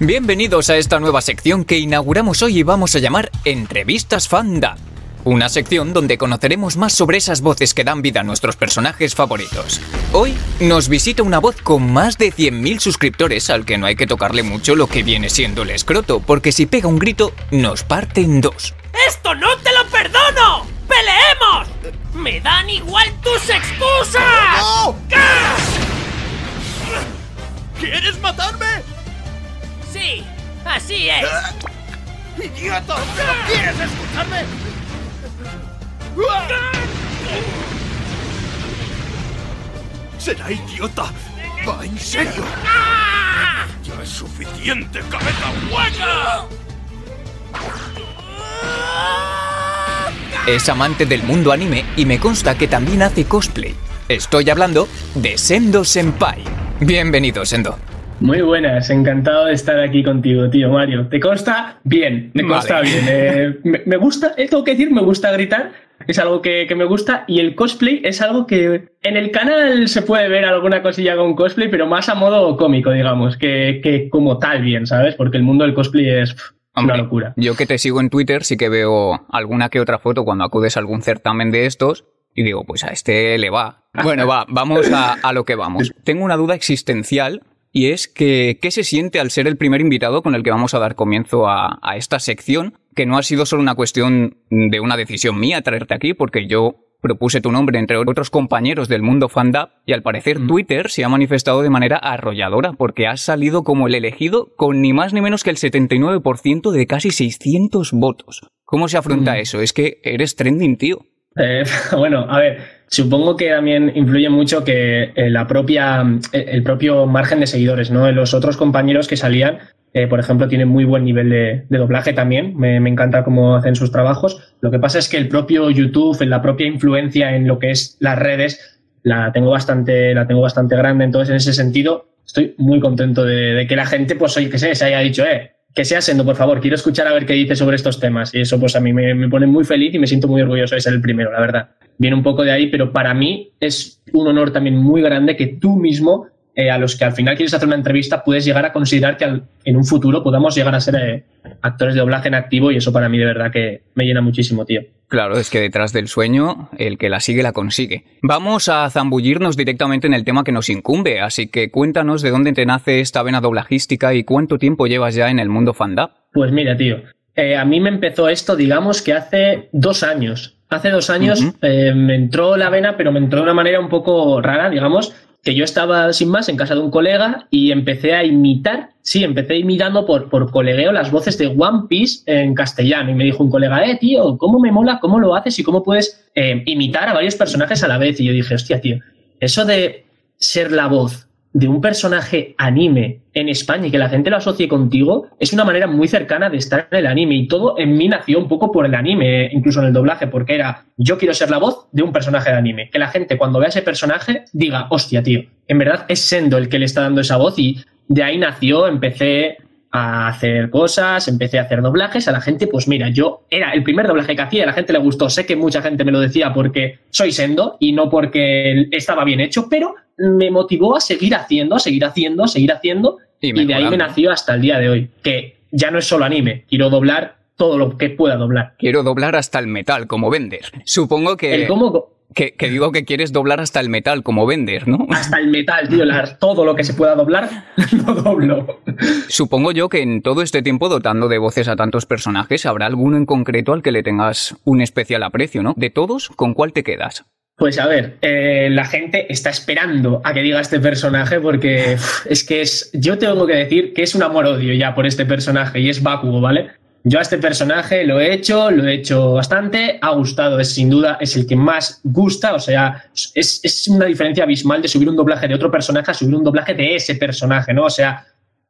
Bienvenidos a esta nueva sección que inauguramos hoy y vamos a llamar Entrevistas Fandub. Una sección donde conoceremos más sobre esas voces que dan vida a nuestros personajes favoritos. Hoy nos visita una voz con más de 100.000 suscriptores al que no hay que tocarle mucho lo que viene siendo el escroto, porque si pega un grito nos parte en dos. ¡Esto no te lo perdono! ¡Peleemos! ¡Me dan igual tus excusas! ¡No! ¿Quieres matarme? Sí, así es. ¡Idiota! ¿Pero quieres escucharme? ¡Será idiota! ¡Va en serio! ¡Ya es suficiente, cabeza hueca! Es amante del mundo anime y me consta que también hace cosplay. Estoy hablando de Sendo Senpai. Bienvenido, Sendo. Muy buenas, encantado de estar aquí contigo, tío Mario. ¿Te consta? Bien, me consta bien. Me gusta, tengo que decir, me gusta gritar. Es algo que me gusta, y el cosplay es algo que en el canal se puede ver alguna cosilla con cosplay, pero más a modo cómico, digamos, que como tal bien, ¿sabes? Porque el mundo del cosplay es... Hombre, una locura. Yo que te sigo en Twitter sí que veo alguna que otra foto cuando acudes a algún certamen de estos y digo, pues a este le va. Bueno, va, vamos a lo que vamos. Tengo una duda existencial y es que ¿qué se siente al ser el primer invitado con el que vamos a dar comienzo a esta sección? Que no ha sido solo una cuestión de una decisión mía traerte aquí, porque yo propuse tu nombre entre otros compañeros del mundo fandub y al parecer Twitter se ha manifestado de manera arrolladora porque has salido como el elegido con ni más ni menos que el 79% de casi 600 votos. ¿Cómo se afronta eso? Es que eres trending, tío. Bueno, a ver, supongo que también influye mucho que el propio margen de seguidores, ¿no? Los otros compañeros que salían, por ejemplo, tienen muy buen nivel de doblaje también. Me encanta cómo hacen sus trabajos. Lo que pasa es que el propio YouTube, la propia influencia en lo que es las redes, la tengo bastante grande. Entonces, en ese sentido, estoy muy contento de que la gente, pues oye, que se haya dicho, que sea Sendo, por favor, quiero escuchar a ver qué dice sobre estos temas. Y eso, pues a mí me pone muy feliz y me siento muy orgulloso de ser el primero, la verdad. Viene un poco de ahí, pero para mí es un honor también muy grande que tú mismo... a los que al final quieres hacer una entrevista, puedes llegar a considerar que en un futuro podamos llegar a ser actores de doblaje en activo, y eso para mí de verdad que me llena muchísimo, tío. Claro, es que detrás del sueño, el que la sigue, la consigue. Vamos a zambullirnos directamente en el tema que nos incumbe, así que cuéntanos de dónde te nace esta vena doblajística y cuánto tiempo llevas ya en el mundo fandub. Pues mira, tío, a mí me empezó esto, digamos, que hace 2 años. Hace 2 años me entró la vena, pero me entró de una manera un poco rara, digamos, que yo estaba sin más en casa de un colega y empecé a imitar, imitando por colegueo las voces de One Piece en castellano. Y me dijo un colega, tío, cómo me mola, cómo lo haces y cómo puedes imitar a varios personajes a la vez. Y yo dije, hostia, tío, eso de ser la voz de un personaje anime en España y que la gente lo asocie contigo es una manera muy cercana de estar en el anime, y todo en mí nació un poco por el anime, incluso en el doblaje, porque era, yo quiero ser la voz de un personaje de anime, que la gente cuando vea ese personaje diga, hostia, tío, en verdad es Sendo el que le está dando esa voz. Y de ahí nació, empecé a hacer cosas, empecé a hacer doblajes a la gente. Pues mira, yo era el primer doblaje que hacía, a la gente le gustó, sé que mucha gente me lo decía porque soy Sendo y no porque estaba bien hecho, pero me motivó a seguir haciendo y de ahí me nació hasta el día de hoy, que ya no es solo anime, quiero doblar todo lo que pueda doblar. Quiero doblar hasta el metal como Bender. Supongo que... Que digo que quieres doblar hasta el metal como Bender, ¿no? Hasta el metal, tío, todo lo que se pueda doblar, lo doblo. Supongo yo que en todo este tiempo dotando de voces a tantos personajes, habrá alguno en concreto al que le tengas un especial aprecio, ¿no? De todos, ¿con cuál te quedas? Pues a ver, la gente está esperando a que diga este personaje porque yo tengo que decir que es un amor-odio ya por este personaje, y es Bakugo, ¿vale? Yo a este personaje lo he hecho bastante, ha gustado, sin duda es el que más gusta, o sea, es una diferencia abismal de subir un doblaje de otro personaje a subir un doblaje de ese personaje, ¿no? O sea,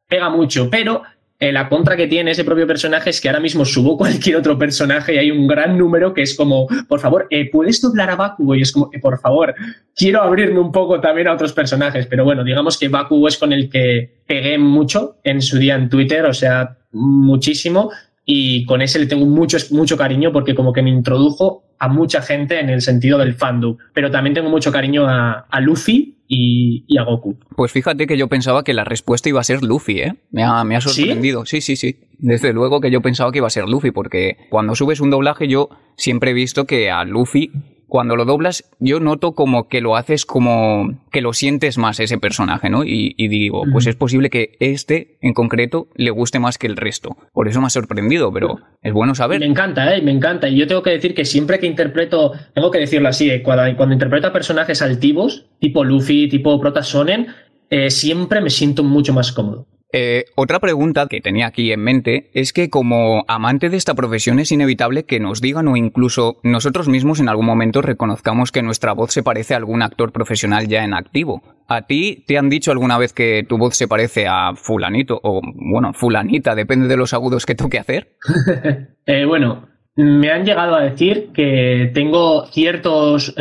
pega mucho, pero la contra que tiene ese propio personaje es que ahora mismo subo cualquier otro personaje y hay un gran número que es como, por favor, ¿puedes doblar a Bakugo? Y es como, por favor, quiero abrirme un poco también a otros personajes, pero bueno, digamos que Bakugo es con el que pegué mucho en su día en Twitter, o sea, muchísimo. y con ese le tengo mucho cariño porque como que me introdujo a mucha gente en el sentido del fandub, pero también tengo mucho cariño a Luffy y a Goku. Pues fíjate que yo pensaba que la respuesta iba a ser Luffy, ¿eh? Me ha sorprendido. Sí. Desde luego que yo pensaba que iba a ser Luffy, porque cuando subes un doblaje yo siempre he visto que a Luffy, cuando lo doblas, yo noto como que lo haces como que lo sientes más ese personaje, ¿no? Y digo, pues es posible que este en concreto le guste más que el resto. Por eso me ha sorprendido, pero es bueno saber. Me encanta, me encanta. Y yo tengo que decir que siempre que interpreto, tengo que decirlo así, cuando interpreto a personajes altivos, tipo Luffy, tipo Protasonen, siempre me siento mucho más cómodo. Otra pregunta que tenía aquí en mente es que como amante de esta profesión es inevitable que nos digan o incluso nosotros mismos en algún momento reconozcamos que nuestra voz se parece a algún actor profesional ya en activo. ¿A ti te han dicho alguna vez que tu voz se parece a fulanito o, bueno, fulanita, depende de los agudos que toque hacer? Bueno, me han llegado a decir que tengo ciertos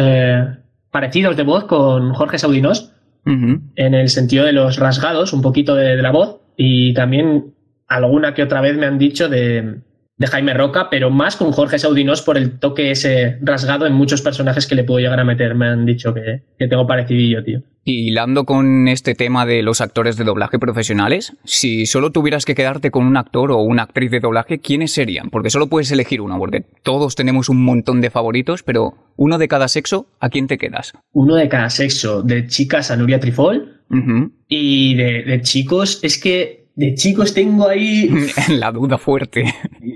parecidos de voz con Jorge Saudinos, en el sentido de los rasgados, un poquito de la voz. Y también alguna que otra vez me han dicho de Jaime Roca, pero más con Jorge Saudinos por el toque ese rasgado en muchos personajes que le puedo llegar a meter. Me han dicho que tengo parecidillo, tío. Y hilando con este tema de los actores de doblaje profesionales, si solo tuvieras que quedarte con un actor o una actriz de doblaje, ¿quiénes serían? Porque solo puedes elegir uno, porque todos tenemos un montón de favoritos, pero uno de cada sexo, ¿a quién te quedas? Uno de cada sexo, de chicas a Nuria Trifol, y de chicos, es que de chicos tengo ahí... la duda fuerte.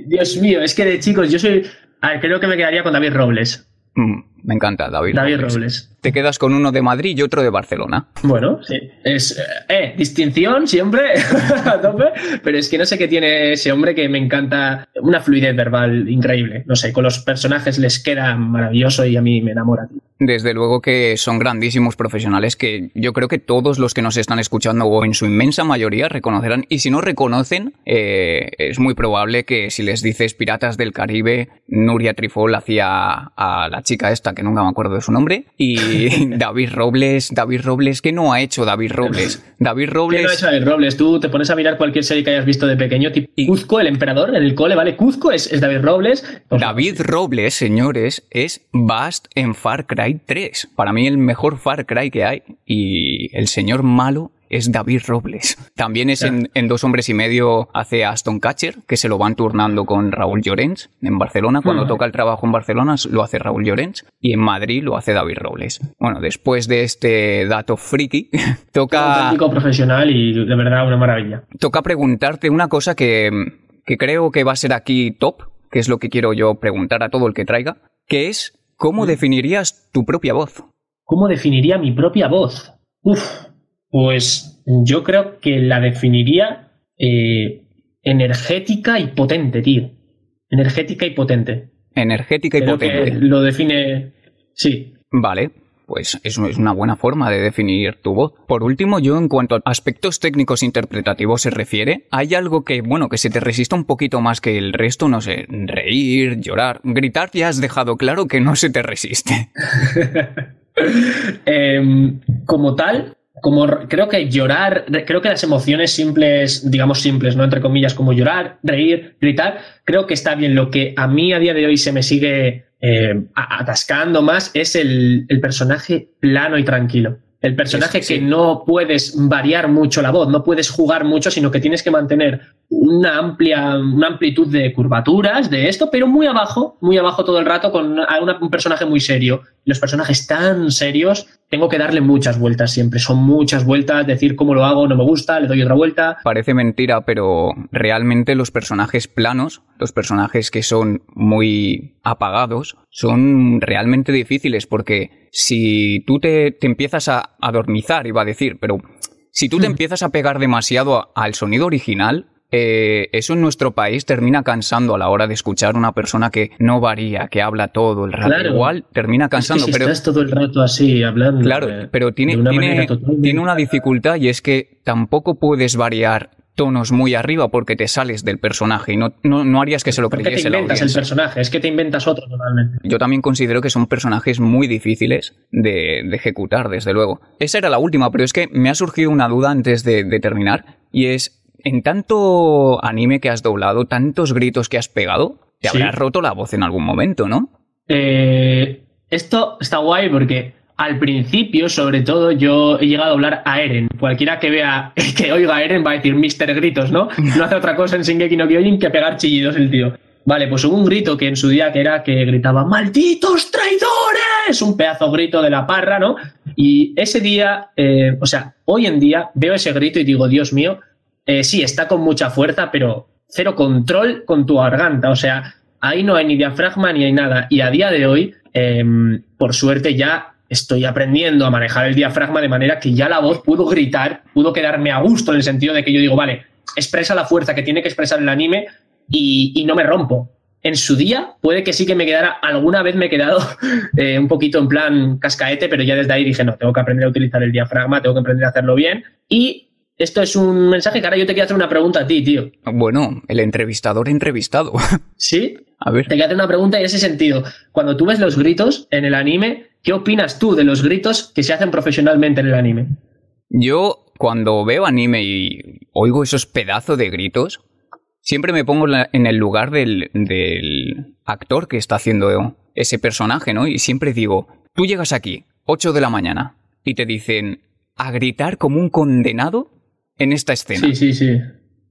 Dios mío, es que de chicos, yo soy... A ver, creo que me quedaría con David Robles. Me encanta, David Robles. Te quedas con uno de Madrid y otro de Barcelona. Bueno, sí. Es, distinción siempre, a tope. Pero es que no sé qué tiene ese hombre que me encanta. Una fluidez verbal increíble. No sé, con los personajes les queda maravilloso y a mí me enamora. Desde luego que son grandísimos profesionales que yo creo que todos los que nos están escuchando o en su inmensa mayoría reconocerán. Y si no reconocen, es muy probable que si les dices Piratas del Caribe, Nuria Trifol hacía a la chica esta que nunca me acuerdo de su nombre, y David Robles, ¿qué no ha hecho David Robles? Tú te pones a mirar cualquier serie que hayas visto de pequeño, tipo Cuzco, el emperador, en el cole, ¿vale? Cuzco es David Robles. David Robles, señores, es Vaas en Far Cry 3. Para mí el mejor Far Cry que hay, y el señor malo es David Robles. También es en Dos Hombres y Medio, hace a Aston Catcher, que se lo van turnando con Raúl Llorens en Barcelona. Cuando toca el trabajo en Barcelona lo hace Raúl Llorens y en Madrid lo hace David Robles. Bueno, después de este dato friki, toca... Un técnico profesional y de verdad una maravilla. Toca preguntarte una cosa que creo que va a ser aquí top, que es lo que quiero yo preguntar a todo el que traiga, que es... ¿Cómo definirías tu propia voz? ¿Cómo definiría mi propia voz? Pues yo creo que la definiría energética y potente, tío. Lo define... Sí. Vale, pues eso es una buena forma de definir tu voz. Por último, yo en cuanto a aspectos técnicos interpretativos se refiere, ¿hay algo que, bueno, que se te resista un poquito más que el resto? No sé, reír, llorar, gritar, ya has dejado claro que no se te resiste. Como tal, creo que llorar, creo que las emociones simples, digamos simples, ¿no? Entre comillas, como llorar, reír, gritar, creo que está bien. Lo que a mí a día de hoy se me sigue... atascando más es el personaje plano y tranquilo, el personaje que no puedes variar mucho la voz, no puedes jugar mucho, sino que tienes que mantener una amplitud de curvaturas de esto, pero muy abajo todo el rato, con un personaje muy serio. Los personajes tan serios tengo que darle muchas vueltas siempre, son muchas vueltas, decir cómo lo hago, no me gusta, le doy otra vuelta. Parece mentira, pero realmente los personajes planos, los personajes que son muy apagados, son realmente difíciles, porque si tú te empiezas a adormizar, iba a decir, pero si tú te empiezas a pegar demasiado al sonido original... eso en nuestro país termina cansando a la hora de escuchar una persona que no varía, que habla todo el rato. Claro. Igual termina cansando. Es que si estás todo el rato así hablando. Claro, pero tiene una dificultad, y es que tampoco puedes variar tonos muy arriba porque te sales del personaje y no harías que se lo creyese. Te inventas el personaje, es que te inventas otro totalmente. Yo también considero que son personajes muy difíciles de ejecutar, desde luego. Esa era la última, pero es que me ha surgido una duda antes de terminar, y es... en tanto anime que has doblado, tantos gritos que has pegado, te habrás roto la voz en algún momento, ¿no? Esto está guay porque al principio, sobre todo, yo he llegado a doblar a Eren. Cualquiera que vea, que oiga a Eren va a decir Mister Gritos, ¿no? No hace otra cosa en Shingeki no Kyojin que pegar chillidos el tío. Vale, pues hubo un grito que en su día que era que gritaba ¡malditos traidores! Un pedazo grito de la parra, ¿no? Y ese día, o sea, hoy en día veo ese grito y digo, Dios mío, sí, está con mucha fuerza, pero cero control con tu garganta. O sea, ahí no hay ni diafragma ni hay nada. Y a día de hoy, por suerte ya estoy aprendiendo a manejar el diafragma de manera que ya la voz pudo gritar, pudo quedarme a gusto en el sentido de que yo digo, vale, expresa la fuerza que tiene que expresar el anime y no me rompo. En su día puede que sí que me quedara, alguna vez me he quedado un poquito en plan cascaete, pero ya desde ahí dije, no, tengo que aprender a utilizar el diafragma, tengo que aprender a hacerlo bien. Y esto es un mensaje que ahora yo te quiero hacer una pregunta a ti, tío. Bueno, el entrevistador entrevistado. ¿Sí? A ver. Te quiero hacer una pregunta en ese sentido. Cuando tú ves los gritos en el anime, ¿qué opinas tú de los gritos que se hacen profesionalmente en el anime? Yo, cuando veo anime y oigo esos pedazos de gritos, siempre me pongo en el lugar del actor que está haciendo ese personaje, ¿no? Y siempre digo, tú llegas aquí, 8 de la mañana, y te dicen, a gritar como un condenado en esta escena. Sí, sí, sí.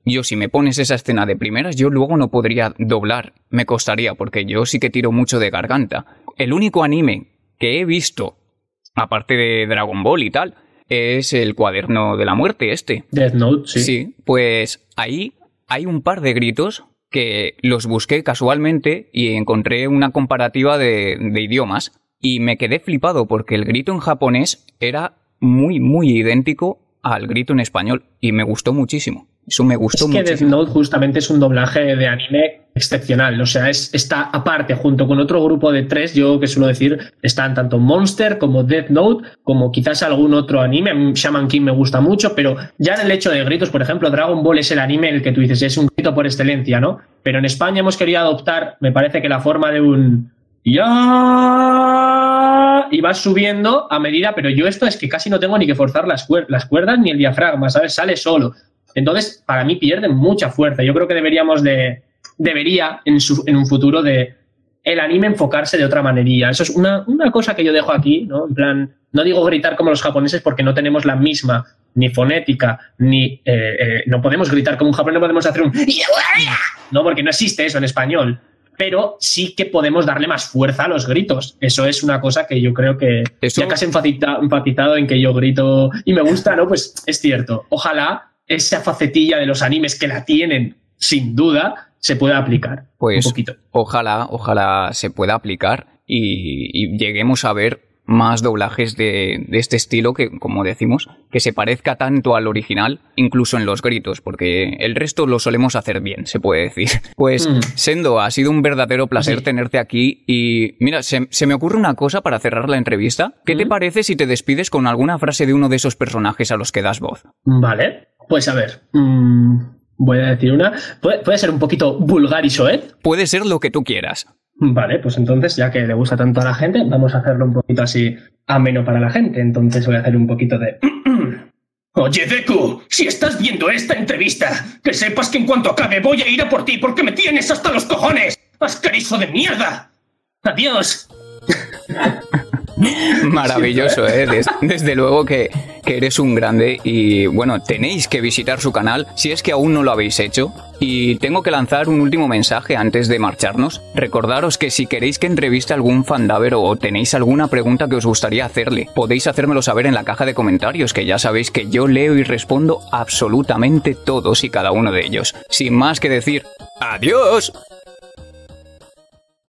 Yo, si me pones esa escena de primeras, yo luego no podría doblar. Me costaría, porque yo sí que tiro mucho de garganta. El único anime que he visto, aparte de Dragon Ball y tal, es el Cuaderno de la Muerte este. Death Note, sí. Sí, pues ahí hay un par de gritos que los busqué casualmente y encontré una comparativa de idiomas. Y me quedé flipado porque el grito en japonés era muy, muy idéntico al grito en español. Y me gustó muchísimo. Eso me gustó mucho. Es que muchísimo. Death Note justamente es un doblaje de anime excepcional. O sea, está aparte, junto con otro grupo de tres, yo que suelo decir, están tanto Monster como Death Note, como quizás algún otro anime. Shaman King me gusta mucho, pero ya en el hecho de gritos, por ejemplo, Dragon Ball es el anime en el que tú dices, es un grito por excelencia, ¿no? Pero en España hemos querido adoptar, me parece que la forma de un ya, y vas subiendo a medida, pero yo esto es que casi no tengo ni que forzar las cuerdas ni el diafragma, ¿sabes? Sale solo. Entonces, para mí pierden mucha fuerza. Yo creo que debería en un futuro de el anime enfocarse de otra manera. Eso es una cosa que yo dejo aquí, ¿no? En plan, no digo gritar como los japoneses porque no tenemos la misma ni fonética, ni no podemos gritar como un japonés, no podemos hacer un no, porque no existe eso en español. Pero sí que podemos darle más fuerza a los gritos. Eso es una cosa que yo creo que eso ya casi enfatizado en que yo grito y me gusta, ¿no? Pues es cierto. Ojalá esa facetilla de los animes que la tienen, sin duda, se pueda aplicar pues un poquito. Ojalá se pueda aplicar y lleguemos a ver más doblajes de este estilo que, como decimos, que se parezca tanto al original, incluso en los gritos, porque el resto lo solemos hacer bien, se puede decir. Pues, Sendo, ha sido un verdadero placer tenerte aquí y, mira, se me ocurre una cosa para cerrar la entrevista. ¿Qué te parece si te despides con alguna frase de uno de esos personajes a los que das voz? Vale, pues a ver, voy a decir una. ¿Puede ser un poquito vulgar y soez? Puede ser lo que tú quieras. Vale, pues entonces, ya que le gusta tanto a la gente, vamos a hacerlo un poquito así ameno para la gente. Entonces voy a hacer un poquito de... Oye, Deku, si estás viendo esta entrevista, que sepas que en cuanto acabe voy a ir a por ti porque me tienes hasta los cojones. ¡Asqueroso de mierda! ¡Adiós! Maravilloso, ¿eh? Desde luego que eres un grande y, bueno, tenéis que visitar su canal si es que aún no lo habéis hecho. Y tengo que lanzar un último mensaje antes de marcharnos. Recordaros que si queréis que entreviste a algún fandaber o tenéis alguna pregunta que os gustaría hacerle, podéis hacérmelo saber en la caja de comentarios, que ya sabéis que yo leo y respondo absolutamente todos y cada uno de ellos. Sin más que decir, ¡adiós!